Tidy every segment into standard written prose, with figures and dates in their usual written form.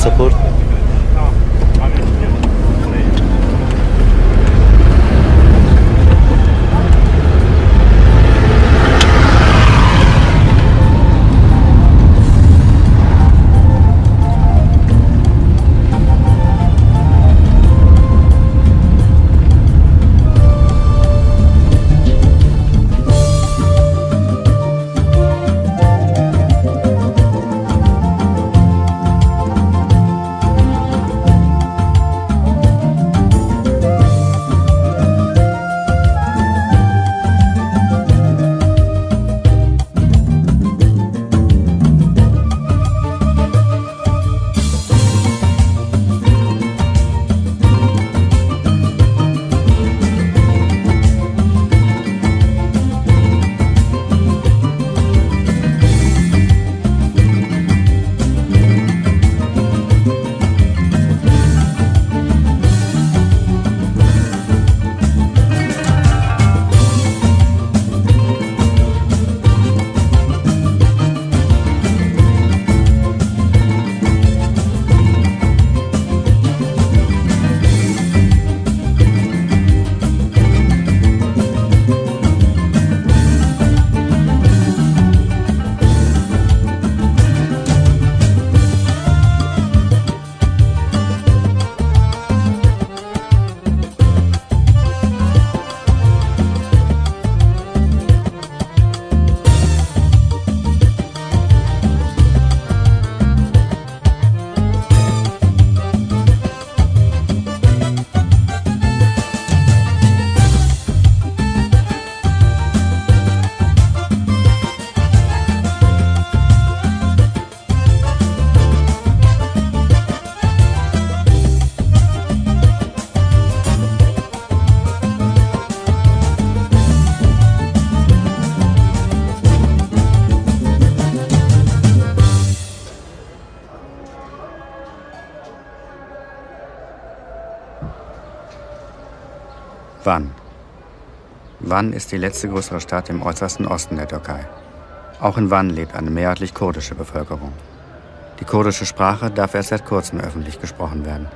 support. Van. Van ist die letzte größere Stadt im äußersten Osten der Türkei. Auch in Van lebt eine mehrheitlich kurdische Bevölkerung. Die kurdische Sprache darf erst seit kurzem öffentlich gesprochen werden.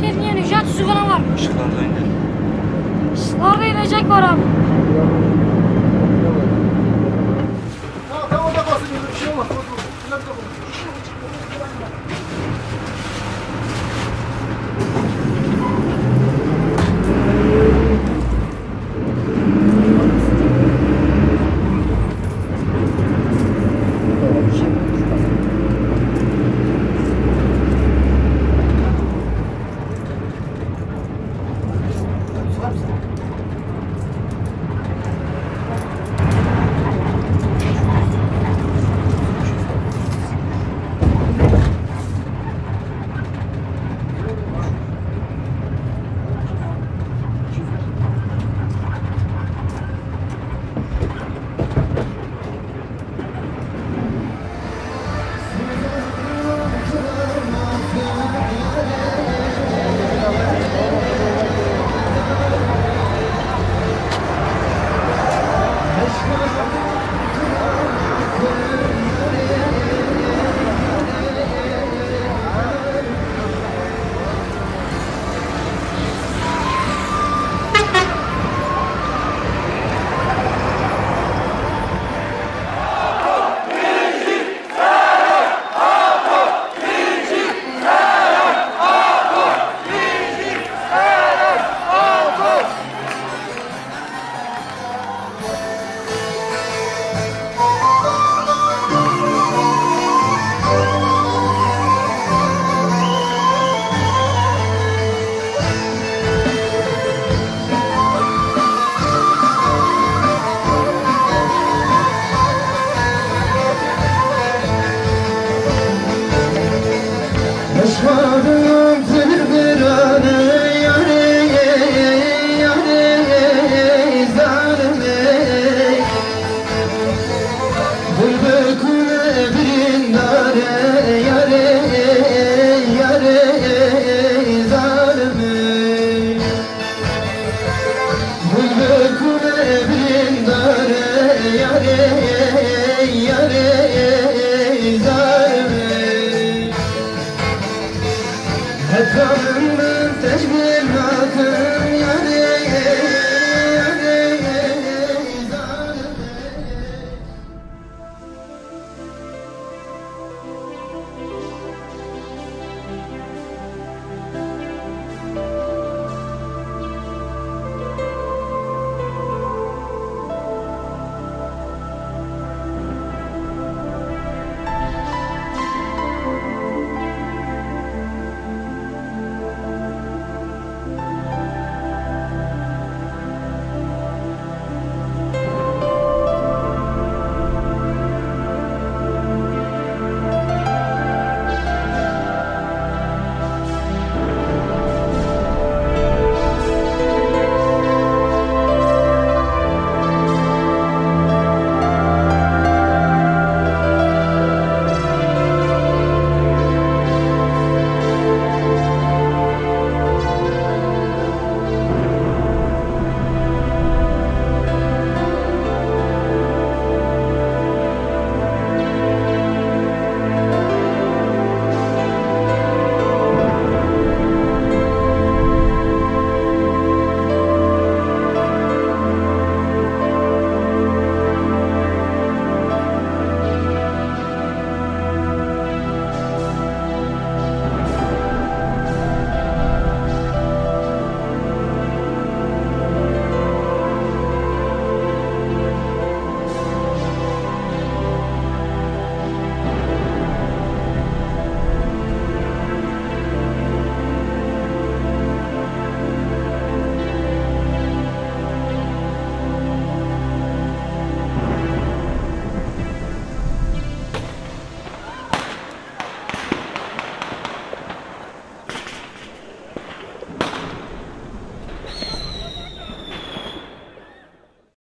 Fethiye Nüşat Süzgana varmış. Işıklarda iner. Işıklarda inecek var abi. Tamam orada kalsın. Bir şey olmaz.